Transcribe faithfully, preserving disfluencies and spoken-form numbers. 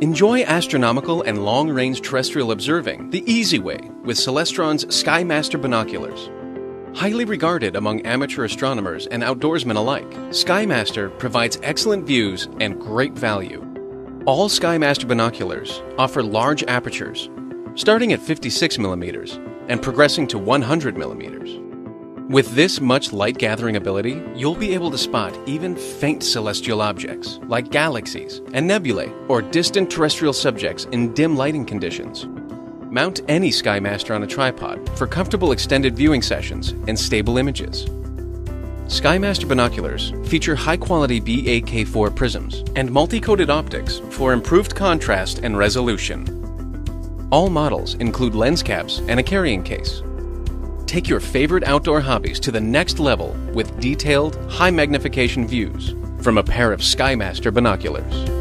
Enjoy astronomical and long-range terrestrial observing the easy way with Celestron's SkyMaster binoculars. Highly regarded among amateur astronomers and outdoorsmen alike, SkyMaster provides excellent views and great value. All SkyMaster binoculars offer large apertures, starting at fifty-six millimeters and progressing to one hundred millimeters. With this much light gathering ability, you'll be able to spot even faint celestial objects like galaxies and nebulae or distant terrestrial subjects in dim lighting conditions. Mount any SkyMaster on a tripod for comfortable extended viewing sessions and stable images. SkyMaster binoculars feature high-quality B A K four prisms and multi-coated optics for improved contrast and resolution. All models include lens caps and a carrying case. Take your favorite outdoor hobbies to the next level with detailed, high magnification views from a pair of SkyMaster binoculars.